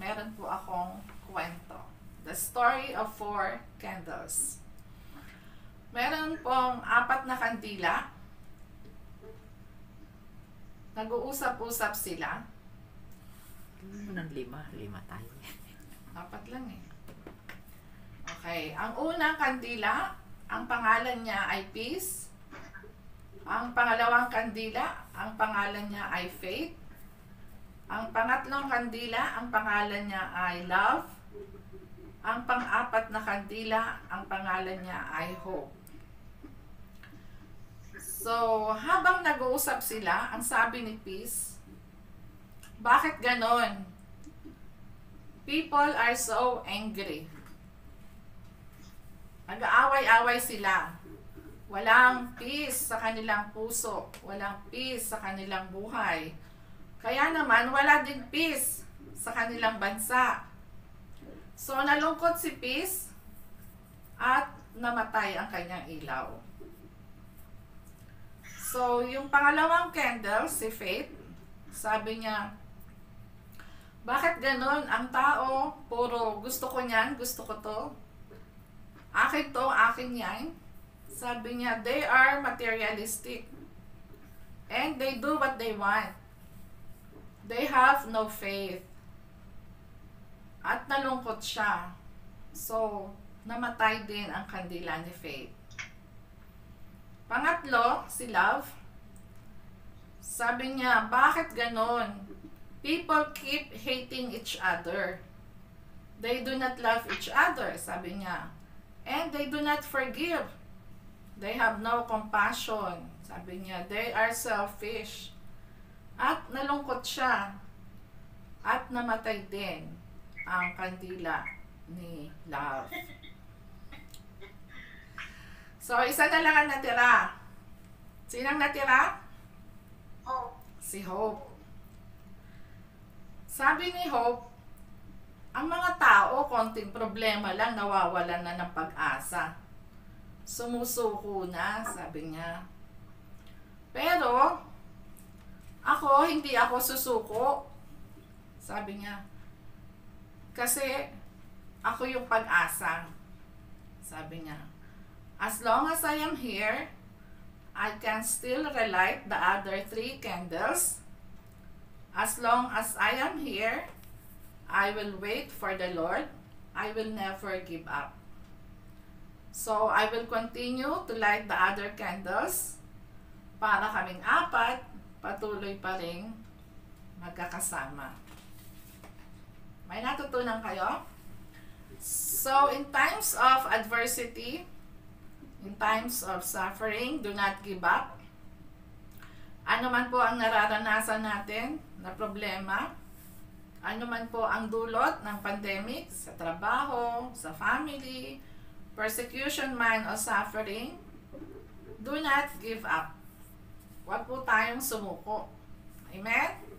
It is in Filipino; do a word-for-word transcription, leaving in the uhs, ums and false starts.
meron po akong kwento. The Story of Four Candles. Meron pong apat na kandila. Nag-uusap-usap sila. Unang lima. Lima tayo. Apat lang eh. Okay. Ang unang kandila, ang pangalan niya ay Peace. Ang pangalawang kandila, ang pangalan niya ay Faith. Ang pangatlong kandila, ang pangalan niya ay Love. Ang pang-apat na kandila, ang pangalan niya ay Hope. So, habang nag-uusap sila, ang sabi ni Peace, bakit ganon? People are so angry. Nag-aaway-aaway sila. Walang peace sa kanilang puso. Walang peace sa kanilang buhay. Kaya naman, wala din peace sa kanilang bansa. So, nalungkot si Peace at namatay ang kanyang ilaw. So, yung pangalawang candle, si Faith, sabi niya, bakit ganun ang tao? Puro gusto ko niyan, gusto ko to. Akin to, akin yan. Sabi niya, they are materialistic. And they do what they want. They have no faith. At nalungkot siya. So, namatay din ang kandila ni Faith. Pangatlo, si Love. Sabi niya, bakit ganon? People keep hating each other. They do not love each other, sabi niya. And they do not forgive. They have no compassion, sabi niya. They are selfish. At nalungkot siya. At namatay din ang kandila ni Love. So, isa na lang ang natira. Sinang natira? Hope. Si Hope. Sabi ni Hope, ang mga tao, konting problema lang, nawawalan na ng pag-asa. Sumusuko na, sabi niya. Pero, ako, hindi ako susuko, sabi niya. Kasi, ako yung pag-asa, sabi niya. As long as I am here, I can still relight the other three candles. As long as I am here, I will wait for the Lord. I will never give up. So, I will continue to light the other candles para kaming apat, patuloy pa rin magkakasama. May natutunan kayo? So, in times of adversity, in times of suffering, do not give up. Ano man po ang nararanasan natin na problema, ano man po ang dulot ng pandemic sa trabaho, sa family, persecution man o suffering, do not give up. Huwag po tayong sumuko. Amen?